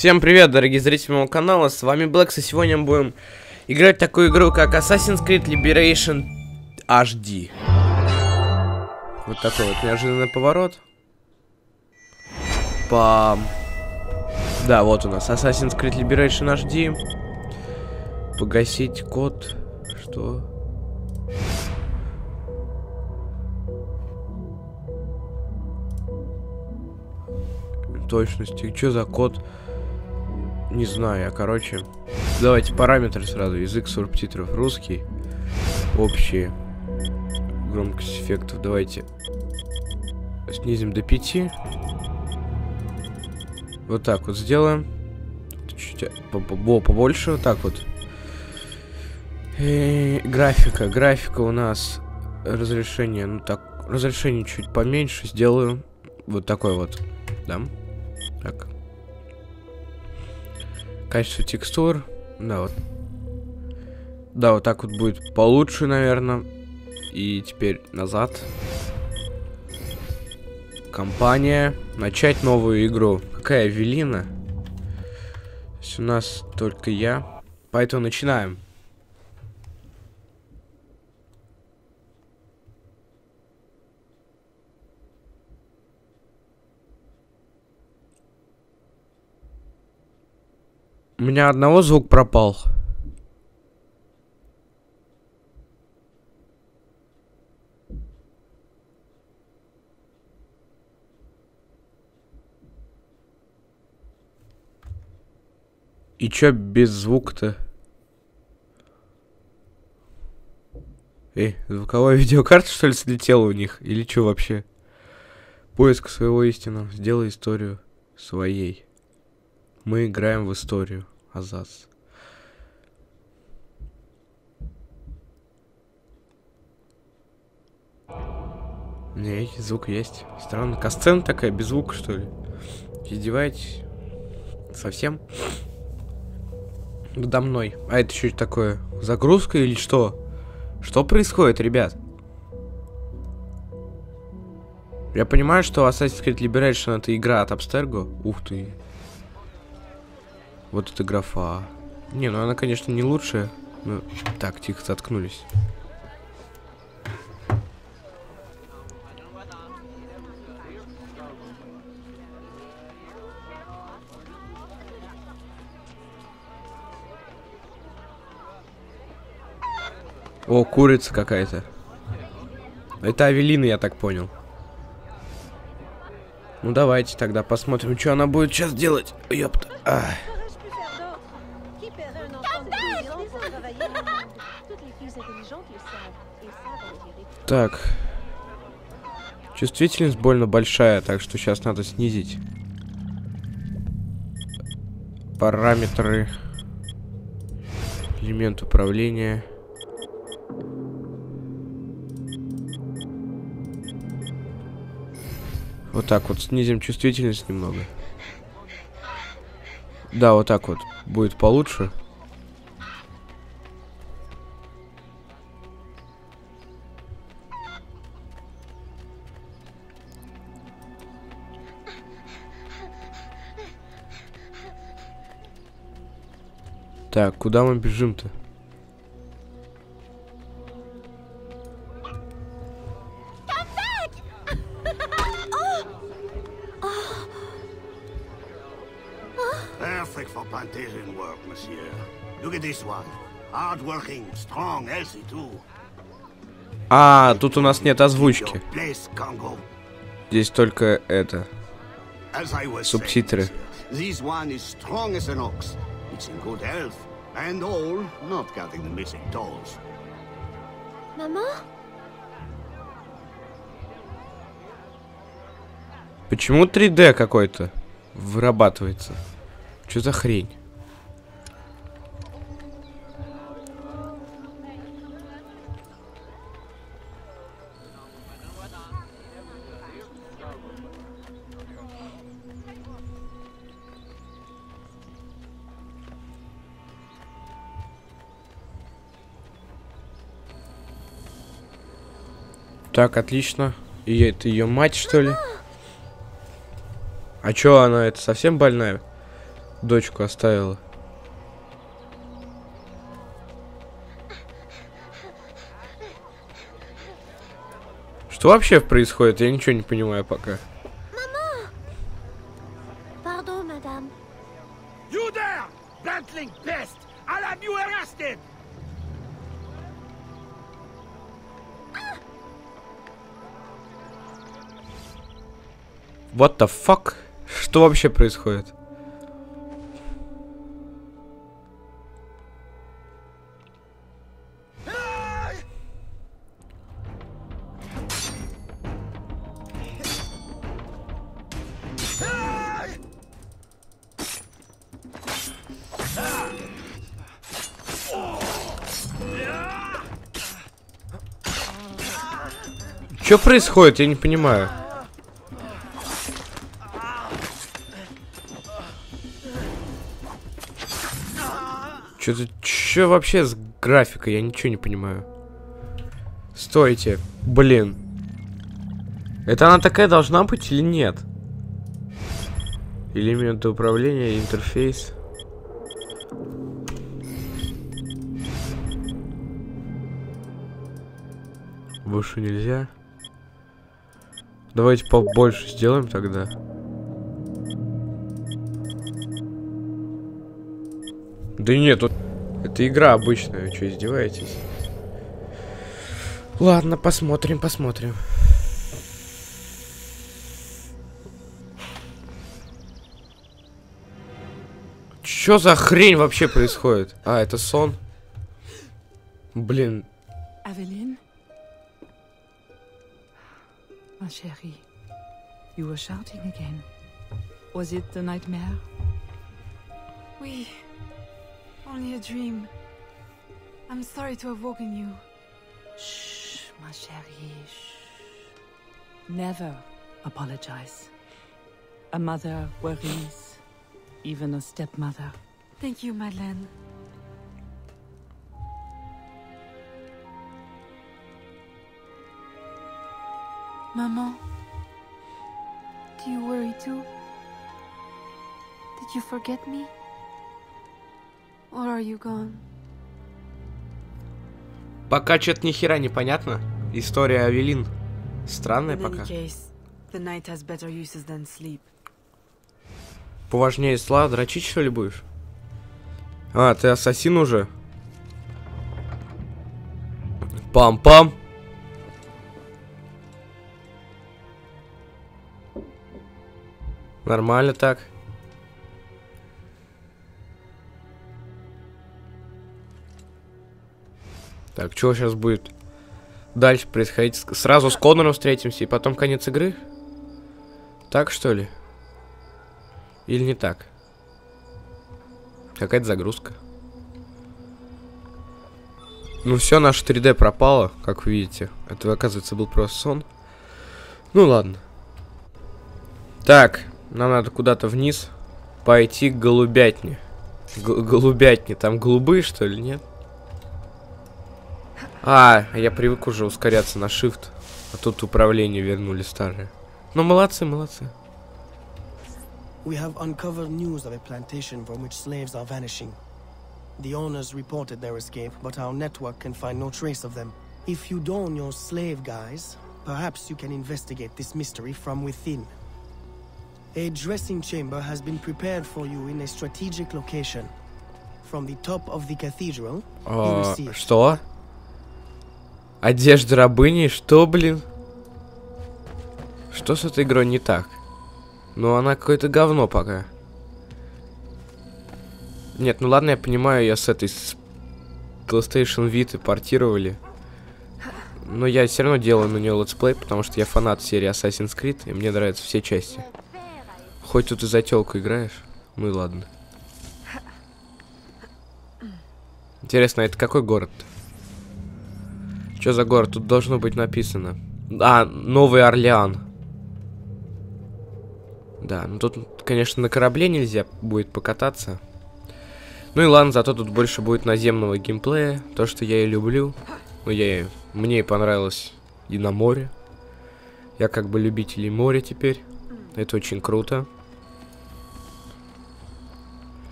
Всем привет, дорогие зрители моего канала, с вами Блэкс, и сегодня мы будем играть в такую игру, как Assassin's Creed Liberation HD. Вот такой вот неожиданный поворот. Пам. Да, вот у нас Assassin's Creed Liberation HD. Погасить код. Что? Точности. Что за код? Не знаю, я, короче. Давайте параметры сразу. Язык субтитров русский. Общие. Громкость эффектов. Давайте снизим до 5. Вот так вот сделаем. Чуть-чуть побольше. Вот так вот. И графика. Графика у нас разрешение. Ну так, разрешение чуть поменьше сделаю. Вот такой вот. Да. Так. Качество текстур. Да, вот. Да, вот так вот будет получше, наверное. И теперь назад. Компания. Начать новую игру. Какая Велина? Здесь у нас только я. Поэтому начинаем. У меня одного звук пропал. И чё без звука-то? Эй, звуковая видеокарта, что ли, слетела у них? Или чё вообще? Поиск своего истинного. Сделай историю своей. Мы играем в историю. Азаз. Не, звук есть. Странно. Касцена такая, без звука, что ли? Издеваетесь? Совсем? Надо мной. А это что такое? Загрузка или что? Что происходит, ребят? Я понимаю, что Assassin's Creed Liberation это игра от Abstergo. Ух ты. Вот эта графа. Не, ну она, конечно, не лучшая. Но... Так, тихо, заткнулись. О, курица какая-то. Это Авелина, я так понял. Ну давайте тогда посмотрим, что она будет сейчас делать. Ёпта. Ах. Так. Чувствительность больно большая, так что сейчас надо снизить. Параметры. Элемент управления. Вот так вот, снизим чувствительность немного. Да, вот так вот, будет получше. Так, куда мы бежим-то? А, тут у нас нет озвучки. Здесь только это. Субтитры. Почему 3D какой-то вырабатывается? Что за хрень? Так, отлично. И это ее мать, что ли? А чё она, это совсем больная? дочку оставила. Что вообще происходит? Я ничего не понимаю пока. What the fuck? Что вообще происходит? Что происходит? Я не понимаю. Что вообще с графикой? Я ничего не понимаю. Стойте. Блин. Это она такая должна быть или нет? Элементы управления, интерфейс. Выше нельзя. Давайте побольше сделаем тогда. Да нет, тут... это игра обычная, вы что, издеваетесь? Ладно, посмотрим, посмотрим. Чё за хрень вообще происходит? А, это сон. Блин. Aveline? My chérie, you were shouting again. Was it the nightmare? Oui. Only a dream. I'm sorry to have woken you. Shh, ma chérie. Shh. Never apologize. A mother worries, even a stepmother. Thank you, Madeleine. Maman, do you worry too? Did you forget me? Or are you gone? Пока что-то ни хера не понятно. История Авелин странная пока. Поважнее сла, дрочить что ли будешь? А, ты ассасин уже? Пам-пам. Нормально так. Так, что сейчас будет дальше происходить? Сразу с Конором встретимся и потом конец игры? Так, что ли? Или не так? Какая-то загрузка. Ну все, наше 3D пропало, как вы видите. Это, оказывается, был просто сон. Ну ладно. Так, нам надо куда-то вниз пойти к голубятне. Голубятне, там голубые, что ли, нет? А, я привык уже ускоряться на shift, а тут управление вернули старое. Ну, молодцы, молодцы. We have uncovered news of a plantation from which slaves are vanishing. The owners reported their escape, but our network can find no trace of them. If you don your slave guys, perhaps you can investigate this mystery from within. A dressing chamber has been prepared for you in a strategic location. From the top of the cathedral, you will see. Что? Одежда рабыни, что, блин? Что с этой игрой не так? Ну, она какое-то говно пока. Нет, ну ладно, я понимаю, я с этой с PlayStation Vita портировали. Но я все равно делаю на нее летсплей, потому что я фанат серии Assassin's Creed, и мне нравятся все части. Хоть тут и за тёлку играешь, ну и ладно. Интересно, а это какой город-то? Что за город? Тут должно быть написано. А, Новый Орлеан. Да, ну тут, конечно, на корабле нельзя будет покататься. Ну и ладно, зато тут больше будет наземного геймплея. То, что я и люблю. Ну, мне и понравилось и на море. Я как бы любитель моря теперь. Это очень круто.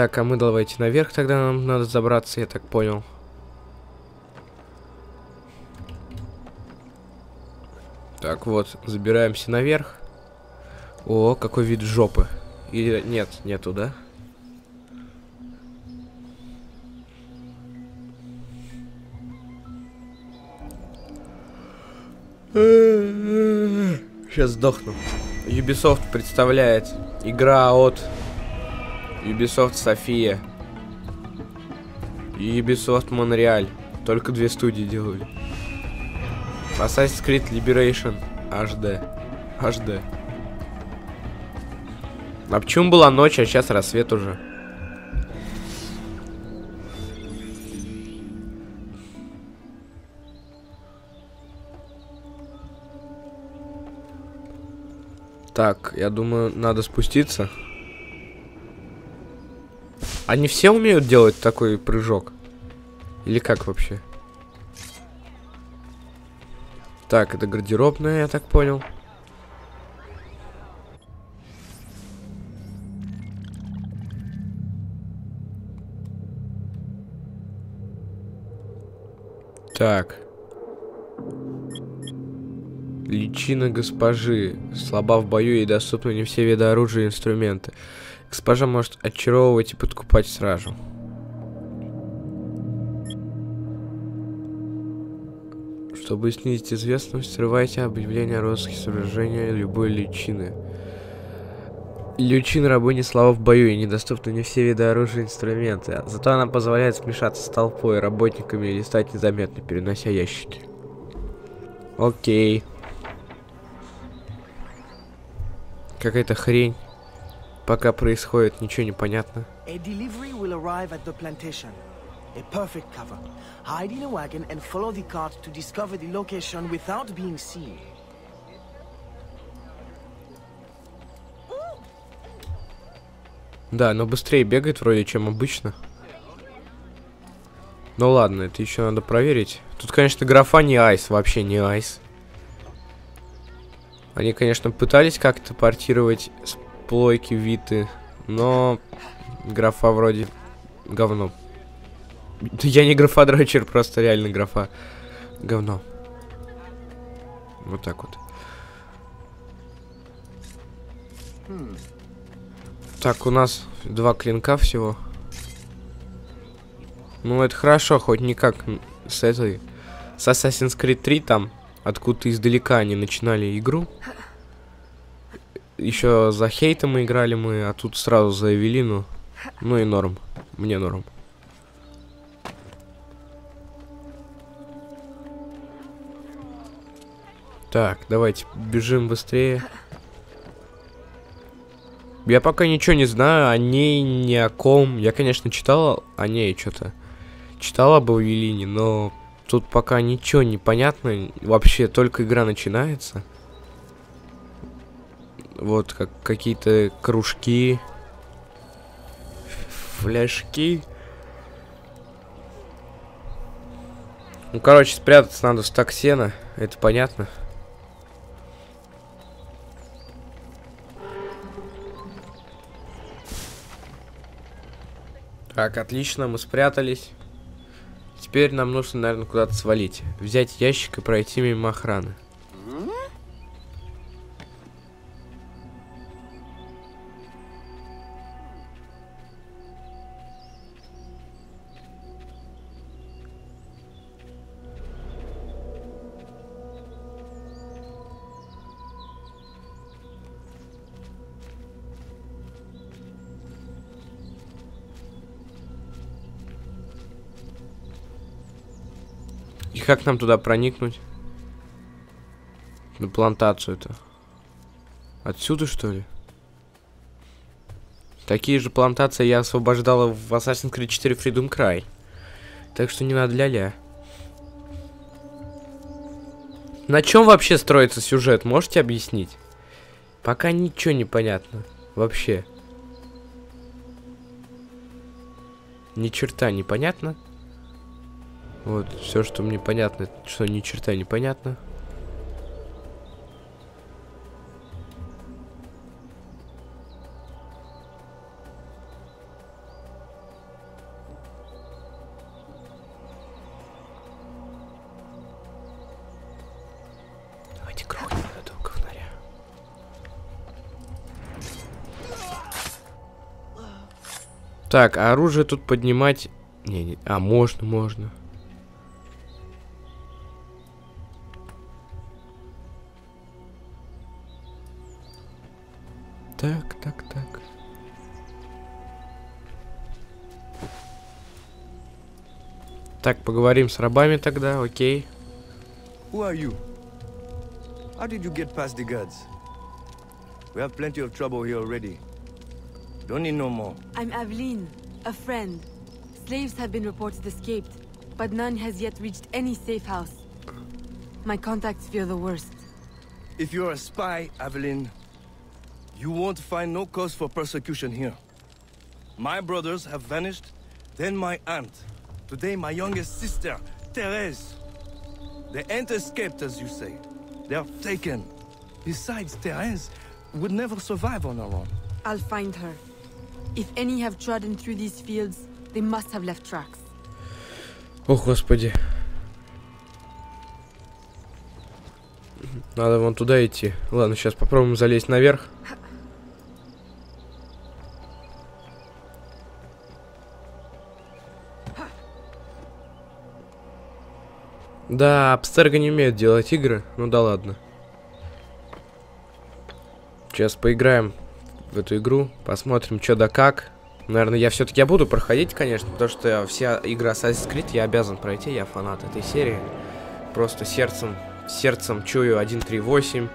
Так, а мы давайте наверх тогда нам надо забраться, я так понял. Так, вот, забираемся наверх. О, какой вид жопы. Или нет, нету, да? Сейчас сдохну. Ubisoft представляет. Игра от Ubisoft Sofia. Ubisoft Montreal. Только две студии делали. Assassin's Creed Liberation HD. HD. А почему была ночь, а сейчас рассвет уже? Так, я думаю, надо спуститься. Они все умеют делать такой прыжок? Или как вообще? Так, это гардеробная, я так понял. Так. Личина госпожи. Слаба в бою, ей доступны не все виды оружия и инструменты. Госпожа может очаровывать и подкупать сразу. Чтобы снизить известность, срывайте объявление о розыске сооружения любой личины. Личина рабыни слаба в бою, и недоступны не все виды оружия и инструменты. Зато она позволяет смешаться с толпой, работниками или стать незаметно, перенося ящики. Окей. Какая-то хрень. Пока происходит, ничего не понятно. Да, но быстрее бегает вроде, чем обычно. Ну ладно, это еще надо проверить. Тут, конечно, графа не айс, вообще не айс. Они, конечно, пытались как-то портировать с плойки Виты, но графа вроде говно. Я не графа-дрочер, просто реально графа говно. Вот так вот. Так, у нас 2 клинка всего. Ну, это хорошо, хоть никак с этой... С Assassin's Creed 3 там, откуда-то издалека они начинали игру. Еще за хейтом мы играли мы, а тут сразу за Эвелину. Ну и норм. Мне норм. Так, давайте бежим быстрее. Я пока ничего не знаю о ней, ни о ком. Я, конечно, читал о ней что-то. Читал об Авелине, но тут пока ничего не понятно. Вообще только игра начинается. Вот как какие-то кружки, фляжки. Ну, короче, спрятаться надо в стак сена. Это понятно. Так, отлично, мы спрятались. Теперь нам нужно, наверное, куда-то свалить. Взять ящик и пройти мимо охраны. Как нам туда проникнуть? На плантацию-то. Отсюда, что ли? Такие же плантации я освобождала в Assassin's Creed 4 Freedom Cry. Так что не надо ля-ля. На чем вообще строится сюжет? Можете объяснить? Пока ничего не понятно. Вообще. Ни черта не понятно. Вот, все, что мне понятно, что ни черта не понятно. Так, а оружие тут поднимать... Не, а можно, можно. Так, так, так. Так, поговорим с рабами тогда, окей. Who are you? How did you get past the guards? We have plenty of trouble here already. Don't need no more. I'm Aveline, a friend. Slaves have been reported escaped, but none has yet reached any safe house. My contacts fear the worst. If you're a spy, Aveline, you won't find no cause for persecution here. My brothers have vanished, then my aunt. Today my youngest sister, Therese. They ain't escaped, as you say. They're taken. Besides, Therese would never survive on her own. I'll find her. If any have trodden through these fields, they must have left tracks. О, Господи. Надо вон туда идти. Ладно, сейчас попробуем залезть наверх. Да, Abstergo не умеет делать игры. Ну да ладно. Сейчас поиграем в эту игру. Посмотрим, что да как. Наверное, я все-таки буду проходить, конечно. Потому что все игры Assassin's Creed я обязан пройти. Я фанат этой серии. Просто сердцем чую 1.3.8.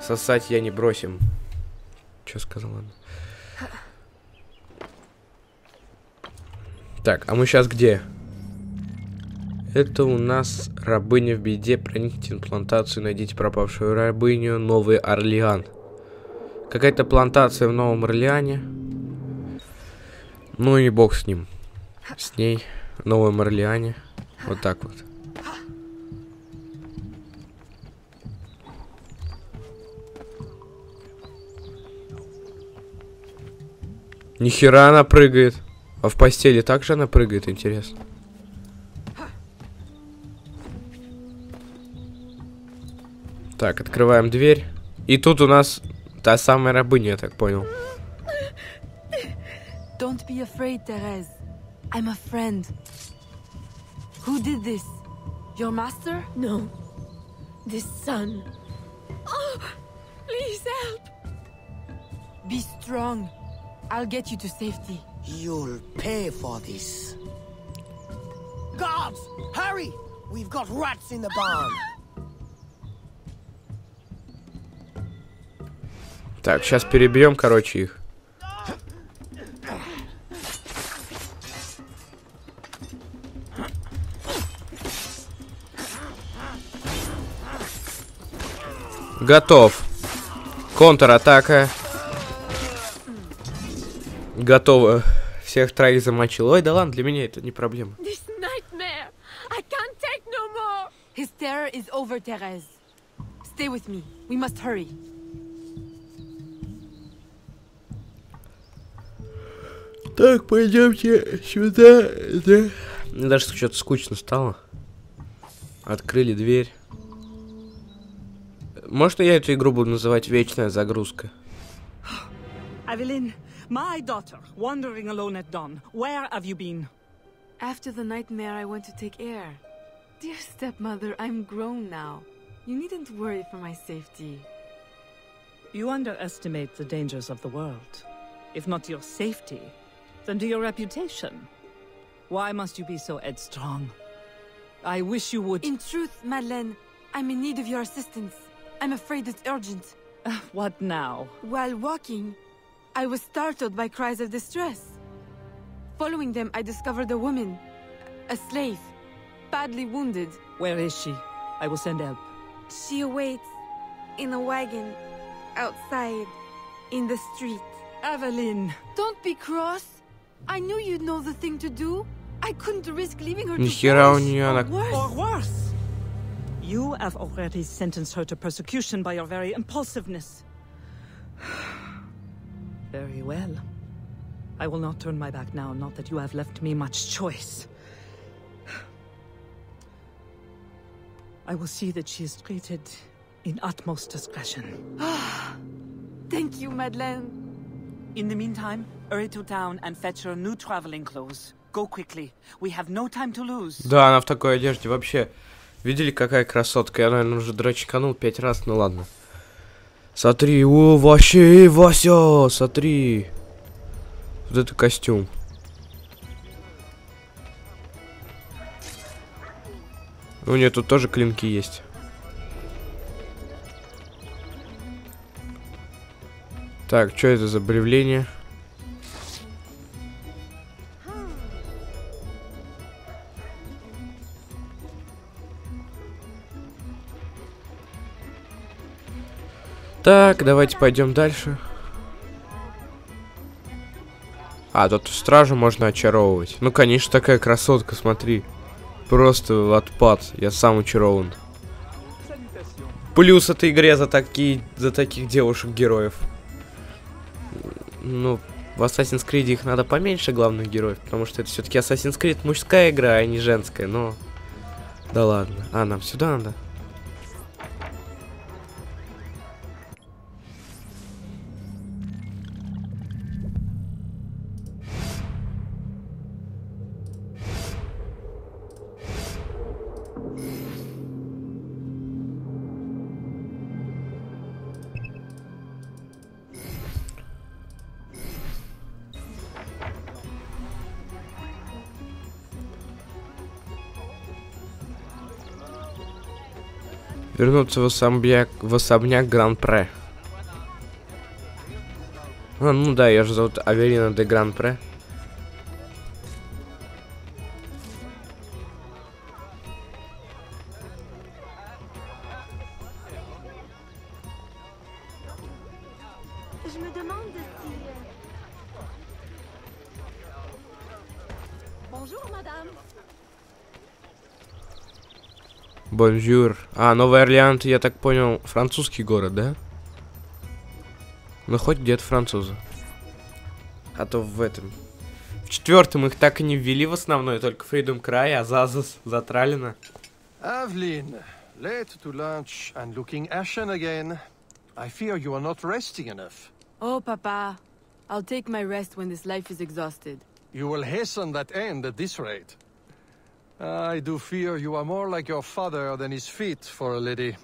Сосать я не бросим. Че сказал, ладно. Так, а мы сейчас где? Это у нас рабыня в беде. Проникните на плантацию, найдите пропавшую рабыню. Новый Орлеан. Какая-то плантация в Новом Орлеане. Ну и бог с ним. С ней. В Новом Орлеане. Вот так вот. Нихера она прыгает. А в постели также она прыгает, интересно. Так, открываем дверь. И тут у нас та самая рабыня, я так понял. Don't be afraid, Therese. I'm a friend. Who did this? Your master? No. This son. Oh, please help. Be strong. I'll get you to safety. You'll pay for this. Guards, hurry! We've got rats in the barn. Так, сейчас перебьем, короче, их. Готов. Контратака. Готово. Всех троих замочил. Ой, да ладно, для меня это не проблема. Так, пойдемте сюда. Да. Мне даже что-то скучно стало. Открыли дверь. Может, я эту игру буду называть «Вечная загрузка»? Aveline, my daughter, wandering alone at dawn. Where have you been? After the nightmare, I went to take air. Dear stepmother, I'm grown now. You needn't worry for my safety. You underestimate the dangers of the world. If not your safety, then to your reputation. Why must you be so headstrong? I wish you would... In truth, Madeleine, I'm in need of your assistance. I'm afraid it's urgent. What now? While walking, I was startled by cries of distress. Following them, I discovered a woman, a slave, badly wounded. Where is she? I will send help. She awaits in a wagon, outside, in the street. Aveline! Don't be cross. I knew you'd know the thing to do. I couldn't risk leaving her to worse. Or worse. You have already sentenced her to persecution by your very impulsiveness. Very well. I will not turn my back now, not that you have left me much choice. I will see that she is treated in utmost discretion. Thank you, Madeleine. In the meantime, hurry to town and fetch her new traveling clothes. Go quickly. We have no time to lose. Да, она в такой одежде вообще. Видели, какая красотка? Я, наверное, уже дрочканул 5 раз, ну ладно. Смотри, о, вообще, Вася, смотри. Вот это костюм. У нее тут тоже клинки есть. Так, что это за бревление? Так, давайте пойдем дальше. А, тут стражу можно очаровывать. Ну, конечно, такая красотка, смотри. Просто отпад. Я сам очарован. Плюс этой игре за таких девушек-героев. Ну, в Assassin's Creed их надо поменьше, главных героев, потому что это все-таки Assassin's Creed мужская игра, а не женская, но... Да ладно. А, нам сюда надо? Вернуться в особняк Гран-Пре. А, ну да, ее же зовут Авелина де Гран-Пре. Бонжур. А, Новый Орлеан, я так понял, французский город, да? Ну, хоть где-то французы. А то в этом. В 4-м их так и не ввели в основное, только Freedom Cry, а Зазас затралено. Aveline, late to lunch and looking ashen again. I fear you are not resting enough. Oh, Papa, I'll take my rest when this life is exhausted. You will hasten that end at this rate. I do fear you are more like your father than his feet for a lady.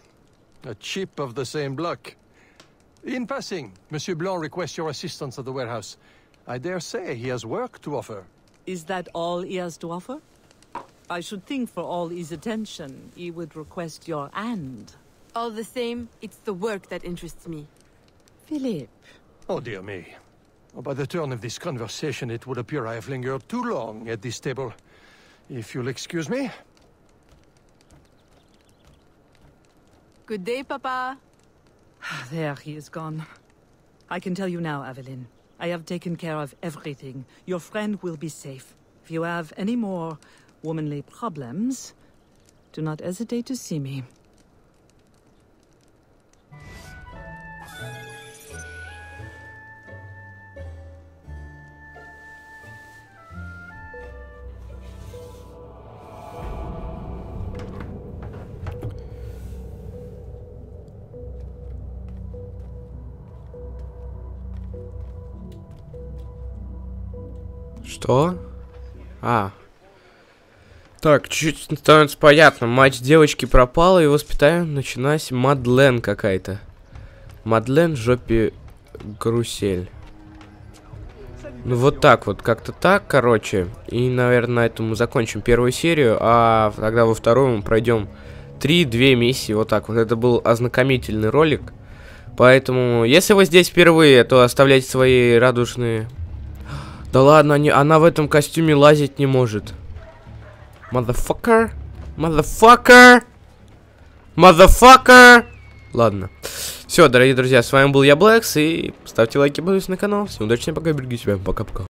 A chip of the same block. In passing, Monsieur Blanc requests your assistance at the warehouse. I dare say he has work to offer. Is that all he has to offer? I should think for all his attention, he would request your hand. All the same, it's the work that interests me. Philippe. Oh, dear me. By the turn of this conversation, it would appear I have lingered too long at this table. If you'll excuse me. Good day, Papa. There, he is gone. I can tell you now, Aveline. I have taken care of everything. Your friend will be safe. If you have any more womanly problems, do not hesitate to see me. Что? А. Так, чуть-чуть становится понятно. Мать девочки пропала, и воспитание началась Мадлен какая-то. Мадлен жопе Грусель. Ну вот так вот, как-то так, короче. И, наверное, на этом мы закончим 1-ю серию, а тогда во 2-ю мы пройдем 3-2 миссии. Вот так вот. Это был ознакомительный ролик. Поэтому, если вы здесь впервые, то оставляйте свои радужные... Да ладно, она в этом костюме лазить не может. Motherfucker. Motherfucker. Motherfucker. Ладно. Все, дорогие друзья, с вами был я, Блэкс, и ставьте лайки, подписывайтесь на канал. Всем удачи, всем пока, берегите себя, пока-пока.